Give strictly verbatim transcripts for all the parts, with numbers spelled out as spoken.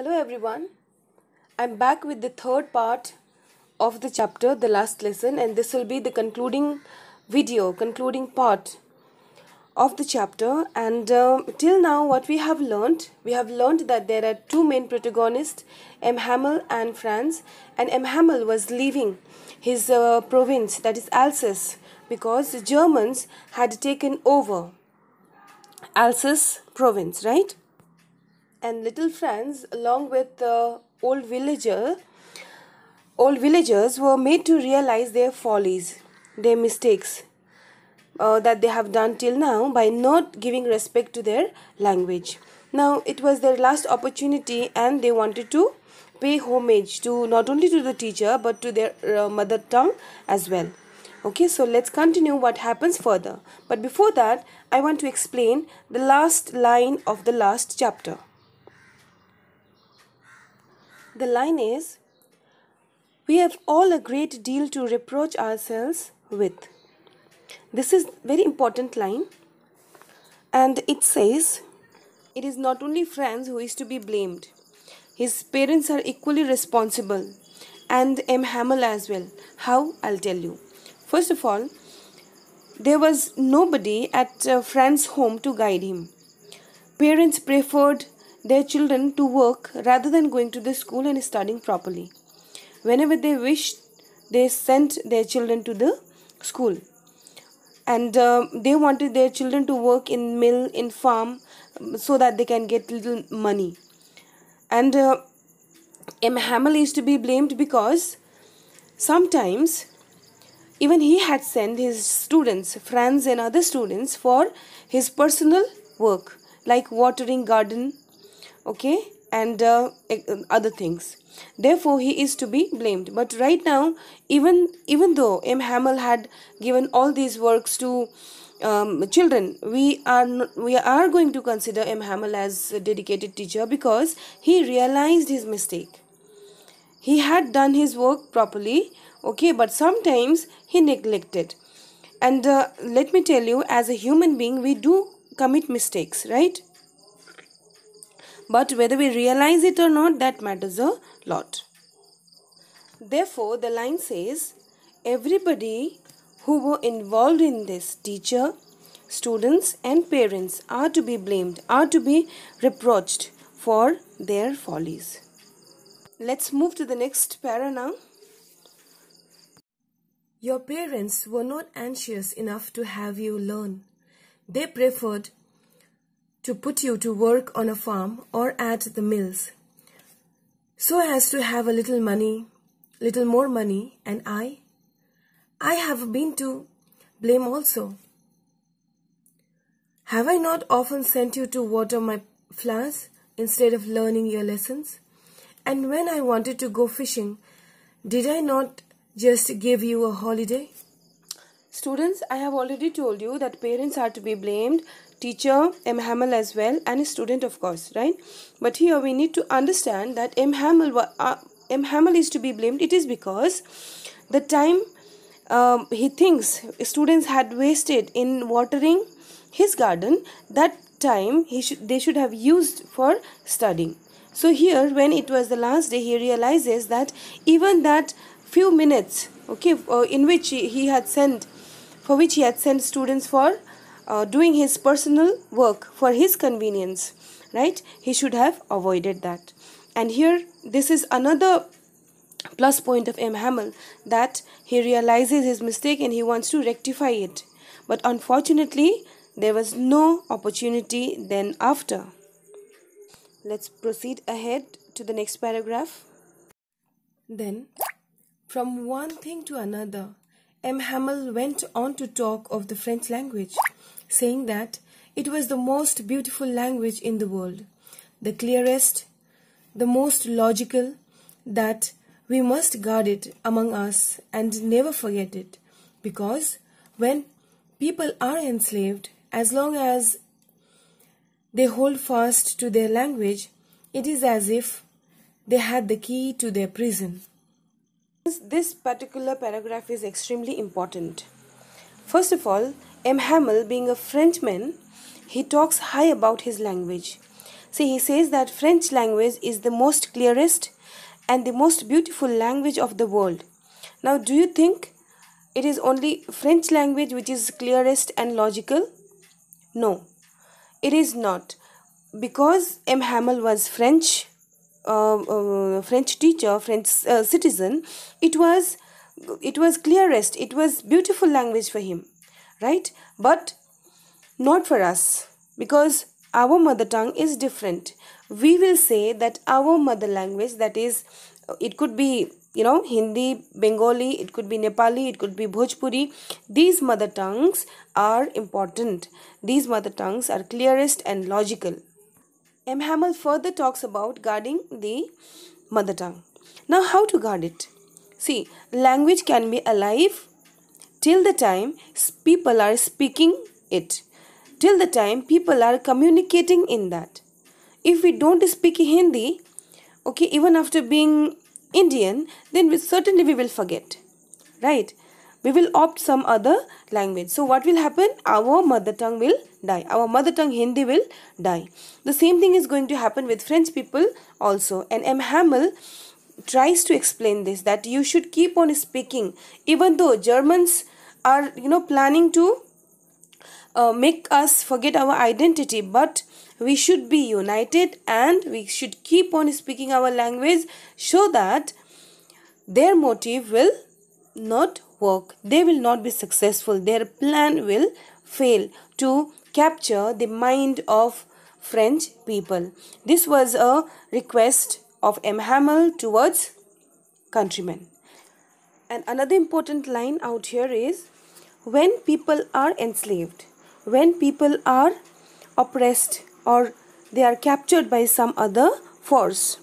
Hello everyone, I'm back with the third part of the chapter, the last lesson, and this will be the concluding video, concluding part of the chapter. And uh, till now what we have learned, we have learned that there are two main protagonists, M. Hamel and Franz, and M. Hamel was leaving his uh, province, that is Alsace, because the Germans had taken over Alsace province, right? And little Franz, along with the old villager, old villagers were made to realize their follies, their mistakes uh, that they have done till now by not giving respect to their language. Now it was their last opportunity, and they wanted to pay homage to not only to the teacher but to their uh, mother tongue as well. Okay, so let's continue what happens further. But before that, I want to explain the last line of the last chapter. The line is, we have all a great deal to reproach ourselves with. This is very important line, and it says, it is not only Franz who is to be blamed. His parents are equally responsible, and M. Hamel as well. How? I'll tell you. First of all, there was nobody at uh, Franz's home to guide him. Parents preferred their children to work rather than going to the school and studying properly. Whenever they wished, they sent their children to the school. And uh, they wanted their children to work in mill, in farm, so that they can get little money. And uh, M. Hamel is to be blamed because sometimes even he had sent his students, Franz and other students, for his personal work, like watering garden, okay, and uh, other things. Therefore, he is to be blamed. But right now, even even though M. Hamel had given all these works to um, children, we are we are going to consider M. Hamel as a dedicated teacher because he realized his mistake. He had done his work properly. Okay, but sometimes he neglected. And uh, let me tell you, as a human being, we do commit mistakes, right? But whether we realize it or not, that matters a lot. Therefore, the line says, everybody who were involved in this, teacher, students and parents, are to be blamed, are to be reproached for their follies. Let's move to the next para now. Your parents were not anxious enough to have you learn. They preferred to put you to work on a farm or at the mills, so as to have a little money, little more money, and I, I have been to blame also. Have I not often sent you to water my flowers instead of learning your lessons? And when I wanted to go fishing, did I not just give you a holiday? Students, I have already told you that parents are to be blamed, teacher, M. Hamel as well, and a student of course, right? But here we need to understand that M. Hamel, uh, M. Hamel is to be blamed. It is because the time um, he thinks students had wasted in watering his garden, that time he should, they should have used for studying. So here, when it was the last day, he realizes that even that few minutes, okay, uh, in which he, he had sent, for which he had sent students for uh, doing his personal work for his convenience, right? He should have avoided that. And here, this is another plus point of M. Hamel, that he realizes his mistake and he wants to rectify it. But unfortunately, there was no opportunity then after. Let's proceed ahead to the next paragraph. Then, from one thing to another, M. Hamel went on to talk of the French language, saying that it was the most beautiful language in the world, the clearest, the most logical, that we must guard it among us and never forget it, because when people are enslaved, as long as they hold fast to their language, it is as if they had the key to their prison. This particular paragraph is extremely important. First of all, M. Hamel, being a Frenchman, he talks high about his language. See, he says that French language is the most clearest and the most beautiful language of the world. Now, do you think it is only French language which is clearest and logical? No, it is not. Because M. Hamel was French, uh, uh, French teacher, French uh, citizen, it was, it was clearest, it was beautiful language for him, right? But not for us, because our mother tongue is different. We will say that our mother language, that is, it could be, you know, Hindi, Bengali, it could be Nepali, it could be Bhojpuri. These mother tongues are important. These mother tongues are clearest and logical. M. Hamel further talks about guarding the mother tongue. Now, how to guard it? See, language can be alive till the time people are speaking it. Till the time people are communicating in that. If we don't speak Hindi, okay, even after being Indian, then we certainly we will forget, right? We will opt some other language. So what will happen? Our mother tongue will die. Our mother tongue Hindi will die. The same thing is going to happen with French people also. And M. Hamel tries to explain this, that you should keep on speaking, even though Germans are, you know, planning to Uh, make us forget our identity, but we should be united and we should keep on speaking our language so that their motive will not work. They will not be successful. Their plan will fail to capture the mind of French people. This was a request of M. Hamel towards countrymen. And another important line out here is, when people are enslaved, when people are oppressed or they are captured by some other force,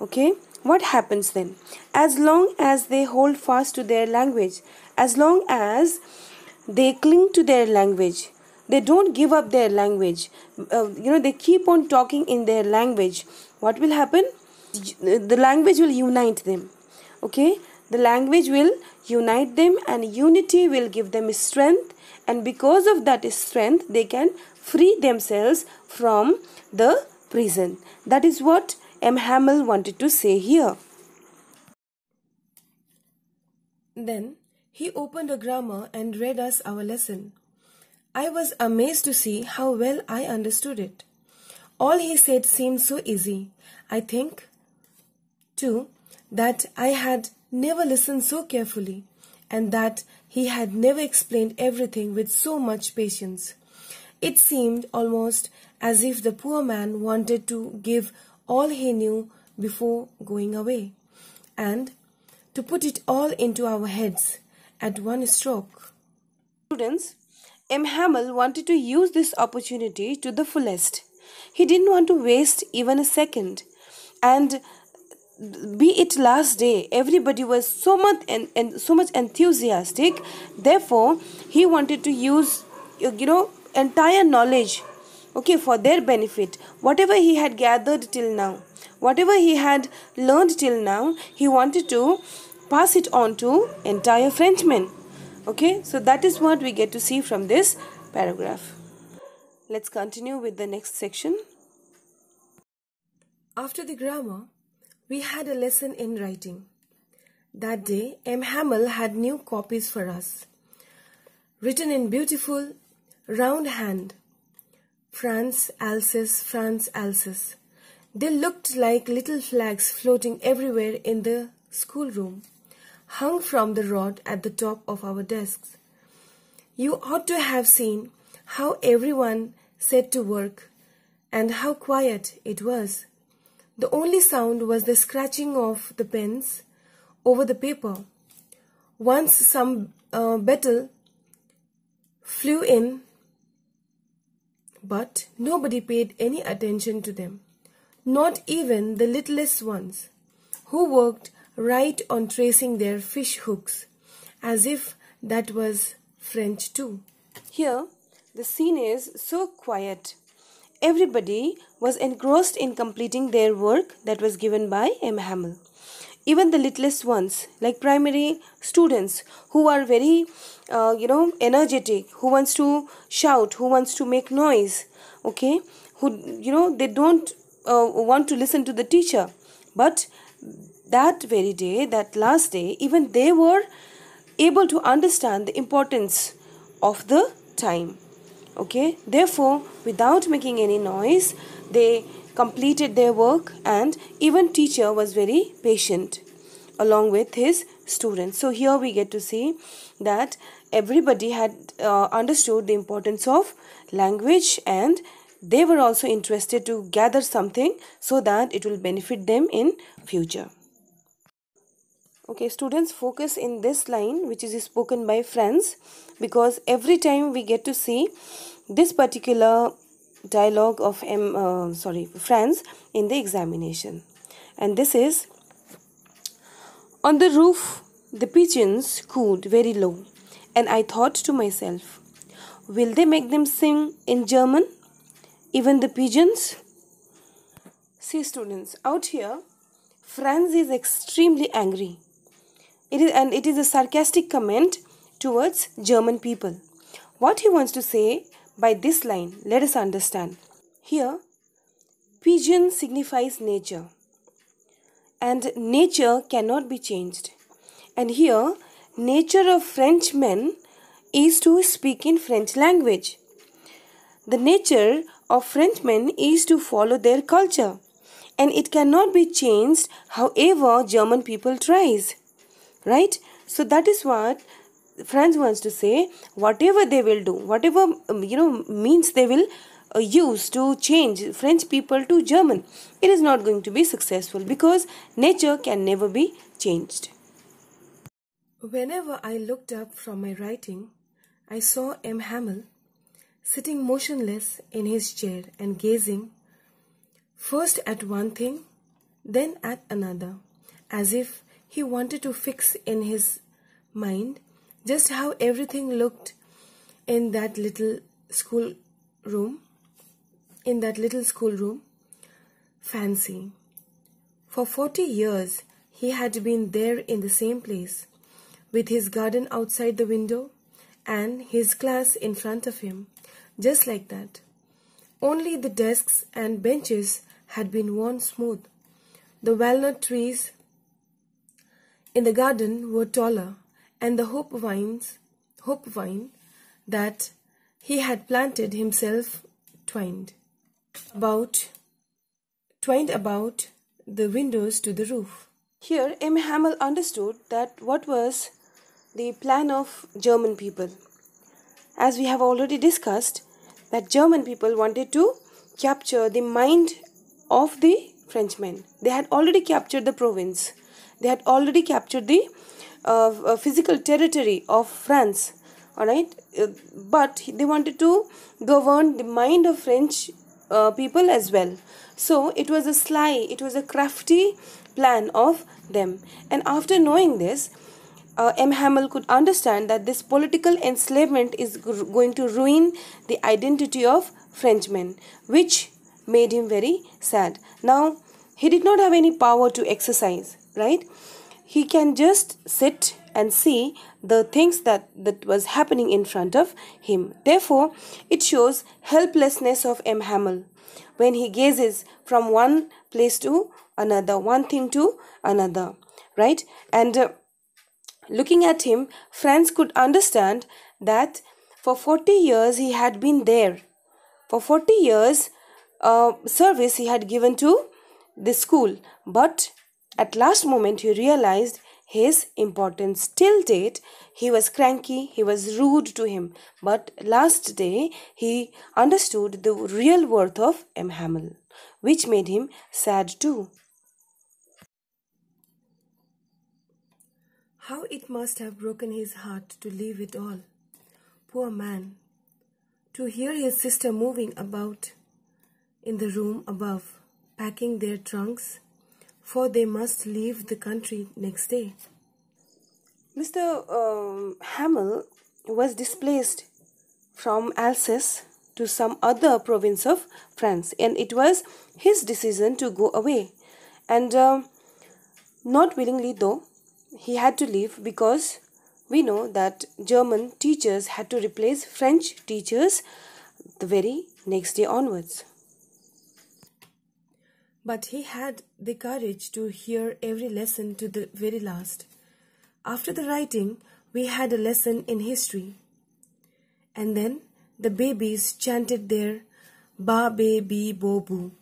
okay, what happens then? As long as they hold fast to their language, as long as they cling to their language, they don't give up their language, uh, you know, they keep on talking in their language, what will happen? The language will unite them, okay? The language will unite them and unity will give them strength, and because of that strength they can free themselves from the prison. That is what M. Hamel wanted to say here. Then he opened a grammar and read us our lesson. I was amazed to see how well I understood it. All he said seemed so easy. I think, too, that I had never listened so carefully, and that he had never explained everything with so much patience. It seemed almost as if the poor man wanted to give all he knew before going away, and to put it all into our heads at one stroke. Students, M. Hamel wanted to use this opportunity to the fullest. He didn't want to waste even a second, and be it last day, everybody was so much and, and so much enthusiastic. Therefore, he wanted to use, you know, entire knowledge, okay, for their benefit. Whatever he had gathered till now, whatever he had learned till now, he wanted to pass it on to entire Frenchmen. Okay, so that is what we get to see from this paragraph. Let's continue with the next section. After the grammar, we had a lesson in writing. That day, M. Hamel had new copies for us, written in beautiful, round hand. Franz, Alsace, Franz, Alsace. They looked like little flags floating everywhere in the schoolroom, hung from the rod at the top of our desks. You ought to have seen how everyone set to work and how quiet it was. The only sound was the scratching of the pens over the paper. Once some uh, beetle flew in, but nobody paid any attention to them, not even the littlest ones, who worked right on tracing their fish hooks, as if that was French too. Here, the scene is so quiet. Everybody was engrossed in completing their work that was given by M. Hamel. Even the littlest ones, like primary students, who are very, uh, you know, energetic, who wants to shout, who wants to make noise, okay, who, you know, they don't uh, want to listen to the teacher. But that very day, that last day, even they were able to understand the importance of the time. Okay, therefore, without making any noise, they completed their work, and even teacher was very patient along with his students. So here we get to see that everybody had uh, understood the importance of language, and they were also interested to gather something so that it will benefit them in future. Okay, students, focus in this line which is spoken by Franz, because every time we get to see this particular dialogue of M. Uh, sorry, Franz in the examination. And this is: on the roof, the pigeons cooed very low, and I thought to myself, will they make them sing in German, even the pigeons? See, students, out here, Franz is extremely angry. It is, and it is a sarcastic comment towards German people. What he wants to say by this line, let us understand. Here, pigeon signifies nature, and nature cannot be changed. And here, nature of Frenchmen is to speak in French language. The nature of Frenchmen is to follow their culture, and it cannot be changed however German people tries. Right? So that is what Franz wants to say. Whatever they will do, whatever, you know, means they will uh, use to change French people to German, it is not going to be successful, because nature can never be changed. Whenever I looked up from my writing, I saw M. Hamel sitting motionless in his chair and gazing first at one thing, then at another, as if he wanted to fix in his mind just how everything looked in that little school room, in that little school room. Fancy. For forty years he had been there in the same place, with his garden outside the window and his class in front of him, just like that. Only the desks and benches had been worn smooth. The walnut trees in the garden were taller, and the hope vines, hope vine that he had planted himself twined about, twined about the windows to the roof. Here M. Hamel understood that what was the plan of German people. As we have already discussed, that German people wanted to capture the mind of the Frenchmen. They had already captured the province. They had already captured the Of uh, physical territory of France, all right, uh, but they wanted to govern the mind of French uh, people as well. So it was a sly, it was a crafty plan of them. And after knowing this, uh, M. Hamel could understand that this political enslavement is going to ruin the identity of Frenchmen, which made him very sad. Now, he did not have any power to exercise, right? He can just sit and see the things that, that was happening in front of him. Therefore, it shows helplessness of M. Hamel when he gazes from one place to another, one thing to another, right? And uh, looking at him, Franz could understand that for forty years he had been there. For forty years, uh, service he had given to the school, but at last moment, he realized his importance. Till date, he was cranky, he was rude to him. But last day, he understood the real worth of M. Hamel, which made him sad too. How it must have broken his heart to leave it all. Poor man. To hear his sister moving about in the room above, packing their trunks, for they must leave the country next day. Mister Um, Hamel was displaced from Alsace to some other province of France, and it was his decision to go away. And uh, not willingly though, he had to leave, because we know that German teachers had to replace French teachers the very next day onwards. but he had the courage to hear every lesson to the very last. After the writing, we had a lesson in history. And then the babies chanted their ba-be-be-bo-boo.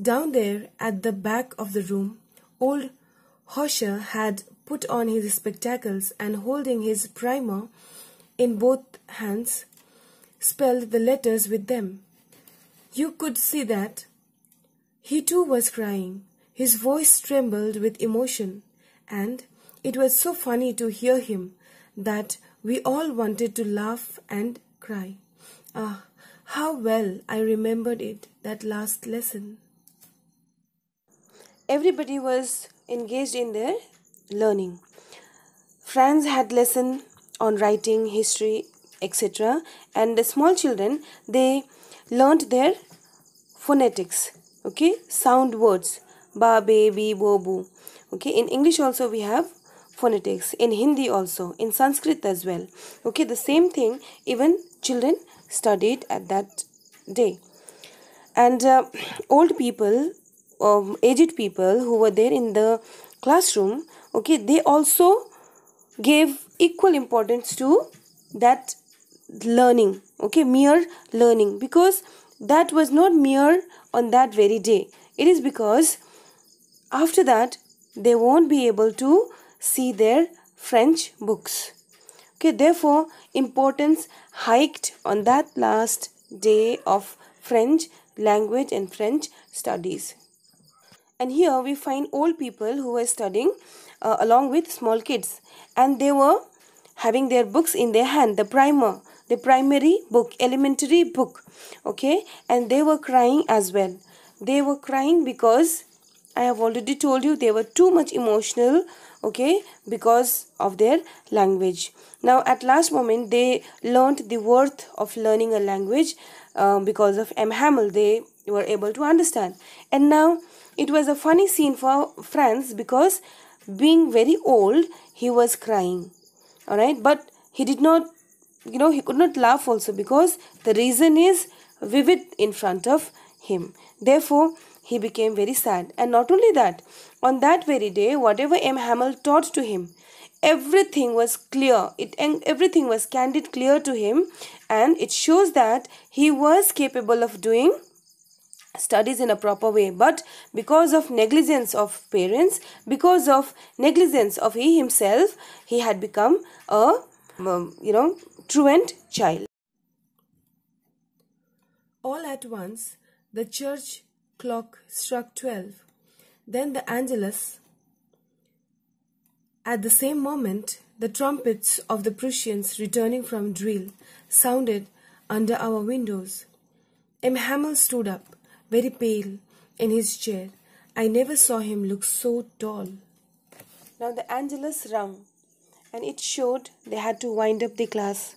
Down there at the back of the room, old Hosher had put on his spectacles and, holding his primer in both hands, spelled the letters with them. You could see that he too was crying. His voice trembled with emotion, and it was so funny to hear him that we all wanted to laugh and cry. Ah, how well I remembered it, that last lesson. Everybody was engaged in their learning. Franz had lesson on writing, history, et cetera. And the small children, they learnt their phonetics, okay, sound words, ba, be, bi, bo, bu. Okay, in English also we have phonetics, in Hindi also, in Sanskrit as well. Okay, the same thing even children studied at that day. And uh, old people, um, aged people who were there in the classroom, okay, they also gave equal importance to that learning, okay, mere learning, because that was not mere on that very day. It is because after that they won't be able to see their French books. Okay, therefore importance hiked on that last day of French language and French studies. And here we find old people who were studying uh, along with small kids, and they were having their books in their hand, the primer, the primary book, elementary book, okay, and they were crying as well. They were crying because, I have already told you, they were too much emotional, okay, because of their language. Now, at last moment, they learnt the worth of learning a language uh, because of M. Hamel. They were able to understand. And now, it was a funny scene for Franz because, being very old, he was crying, alright, but he did not, you know, he could not laugh also because the reason is vivid in front of him. Therefore, he became very sad. And not only that, on that very day, whatever M. Hamel taught to him, everything was clear. It everything was candid, clear to him, and it shows that he was capable of doing studies in a proper way. But because of negligence of parents, because of negligence of he himself, he had become a, you know, truant child. All at once, the church clock struck twelve. Then the Angelus. At the same moment, the trumpets of the Prussians returning from drill sounded under our windows. M. Hamel stood up, very pale, in his chair. I never saw him look so tall. Now the Angelus rung, and it showed they had to wind up the class.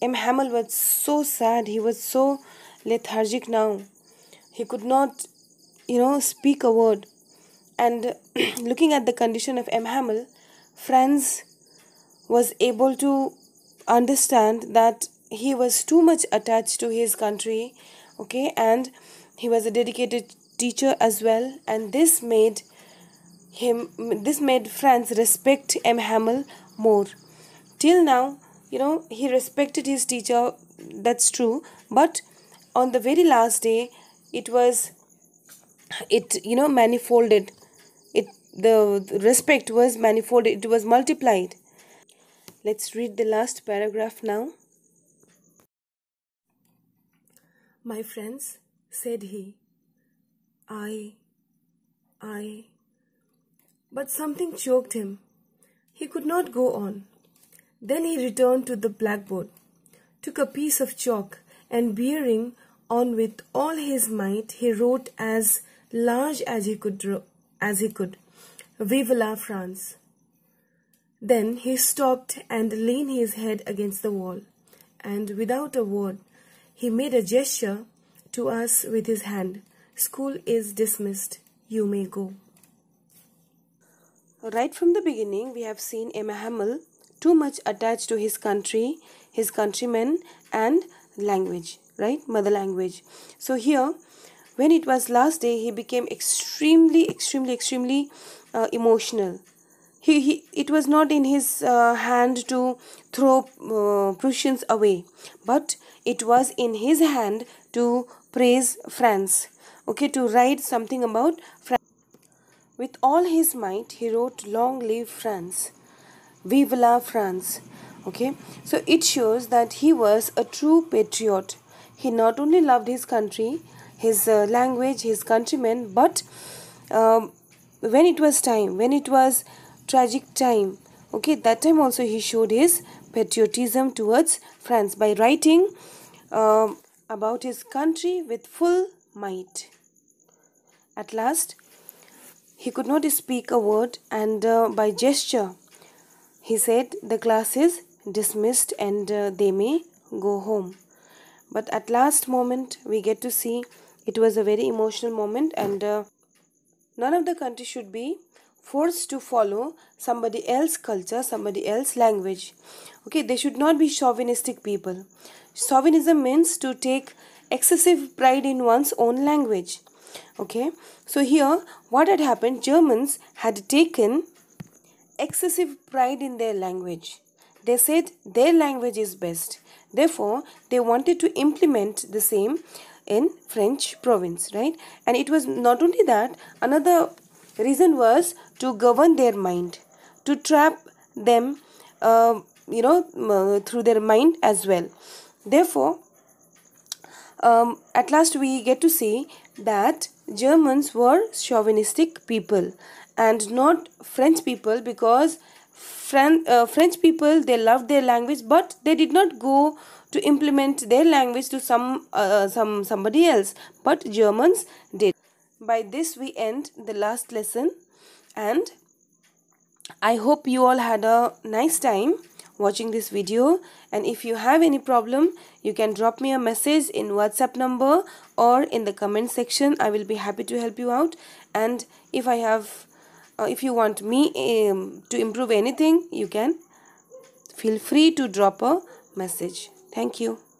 M. Hamel was so sad. He was so lethargic now. He could not, you know, speak a word. And looking at the condition of M. Hamel, Franz was able to understand that he was too much attached to his country, okay, and he was a dedicated teacher as well, and this made him, this made Franz respect M. Hamel more. Till now, you know, he respected his teacher, that's true, but on the very last day, it was, it, you know, manifolded. It, the, the respect was manifolded. It was multiplied. Let's read the last paragraph now. My friends, said he, I, I, but something choked him. He could not go on. Then he returned to the blackboard, took a piece of chalk, and bearing on with all his might, he wrote as large as he could, as he could, Vive la France. Then he stopped and leaned his head against the wall, and without a word, he made a gesture to us with his hand. School is dismissed. You may go. Right from the beginning, we have seen M. Hamel too much attached to his country, his countrymen, and language, right, mother language. So here When it was last day, he became extremely, extremely, extremely uh, emotional. He, he, it was not in his uh, hand to throw uh, Prussians away, but it was in his hand to praise France. Okay, to write something about France. With all his might, he wrote, "Long live France. Vive la France." Okay, so it shows that he was a true patriot. He not only loved his country, his uh, language, his countrymen, but um, when it was time, when it was tragic time, okay, that time also he showed his patriotism towards France by writing uh, about his country with full might. At last, he could not speak a word, and uh, by gesture, he said, "The class is dismissed and uh, they may go home." But at last moment, we get to see it was a very emotional moment, and uh, none of the country should be forced to follow somebody else's culture, somebody else's language. Okay, they should not be chauvinistic people. Chauvinism means to take excessive pride in one's own language. Okay, so here what had happened, Germans had taken excessive pride in their language. They said their language is best. Therefore, they wanted to implement the same in French province, right? And it was not only that, another reason was to govern their mind, to trap them, uh, you know, uh, through their mind as well. Therefore, um, at last we get to see that Germans were chauvinistic people and not French people, because Fran uh, French people, they loved their language, but they did not go to implement their language to some uh, some somebody else, but Germans did. By this we end the last lesson, and I hope you all had a nice time watching this video, and if you have any problem, you can drop me a message in WhatsApp number or in the comment section. I will be happy to help you out, and if I have Uh, if you want me um, to improve anything, you can feel free to drop a message. Thank you.